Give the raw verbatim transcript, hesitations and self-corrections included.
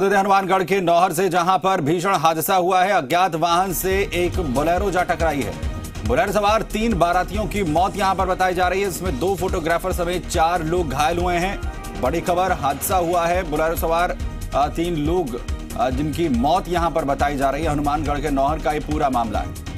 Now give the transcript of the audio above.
हनुमानगढ़ के नौहर से जहां पर भीषण हादसा हुआ है। अज्ञात वाहन से एक बोलेरो जा टकराई है। बोलेरो सवार तीन बारातियों की मौत यहां पर बताई जा रही है। इसमें दो फोटोग्राफर समेत चार लोग घायल हुए हैं। बड़ी खबर, हादसा हुआ है। बोलेरो सवार तीन लोग जिनकी मौत यहां पर बताई जा रही है। हनुमानगढ़ के नौहर का ये पूरा मामला है।